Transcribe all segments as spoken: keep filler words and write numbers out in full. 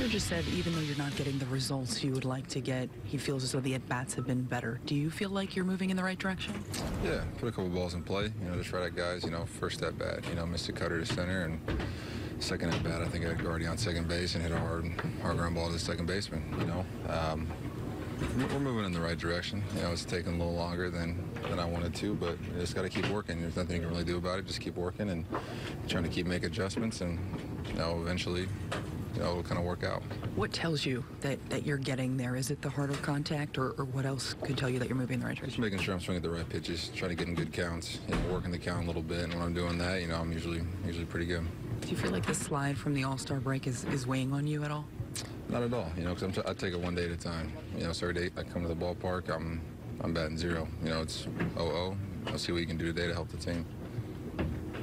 doctor just said even though you're not getting the results you would like to get, he feels as though the at-bats have been better. Do you feel like you're moving in the right direction? Yeah, put a couple balls in play. You know, to try to guys, you know, first at-bat, you know, missed a cutter to center, and second at-bat, I think I had Guardy on second base and hit a hard, hard ground ball to the second baseman, you know. Um, We're moving in the right direction. You know, it's taking a little longer than, than I wanted to, but you just got to keep working. There's nothing you can really do about it. Just keep working and trying to keep making adjustments, and you know, eventually, you know, it'll kind of work out. What tells you that, that you're getting there? Is it the harder contact, or, or what else could tell you that you're moving in the right direction? Just making sure I'm swinging at the right pitches, trying to get in good counts, you know, working the count a little bit. And when I'm doing that, you know, I'm usually usually pretty good. Do you feel like the slide from the All-Star break is, is weighing on you at all? Not at all, you know, because I take it one day at a time. You know, so every day I come to the ballpark, I'm I'm batting zero. You know, it's oh oh. I'll see what you can do today to help the team.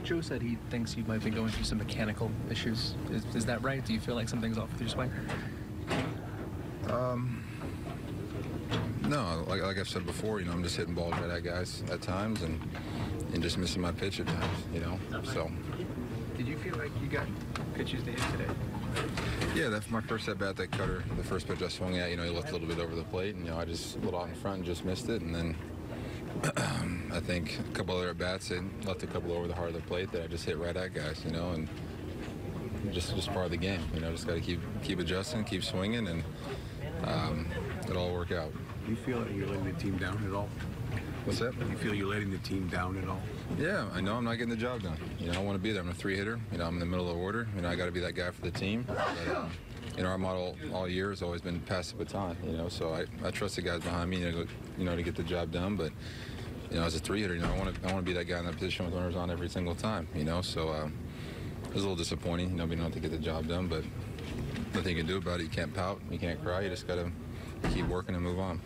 Joe said he thinks you might be going through some mechanical issues. Is, is that right? Do you feel like something's off with your swing? Um, no, like, like I've said before, you know, I'm just hitting balls right at guys at times and, and just missing my pitch at times, you know, so. Did you feel like you got pitches to hit today? Yeah, that's my first at bat. That cutter, the first pitch I swung at, you know, he looked a little bit over the plate, and you know, I just a little out in front and just missed it. And then um, I think a couple other at bats and left a couple over the heart of the plate that I just hit right at guys, you know, and just just part of the game, you know. Just got to keep keep adjusting, keep swinging, and um, it'll all work out. Do you feel that you're letting the team down at all? What's that? Do you feel you're letting the team down at all? Yeah, I know I'm not getting the job done. You know, I want to be there. I'm a three-hitter. You know, I'm in the middle of the order. You know, I got to be that guy for the team. But, um, you know, our model all year has always been pass the baton, you know, so I, I trust the guys behind me, you know, to, you know, to get the job done. But, you know, as a three-hitter, you know, I want to I want to be that guy in that position with runners on every single time, you know. So um, it was a little disappointing, you know, being able to get the job done. But nothing you can do about it. You can't pout. You can't cry. You just got to keep working and move on.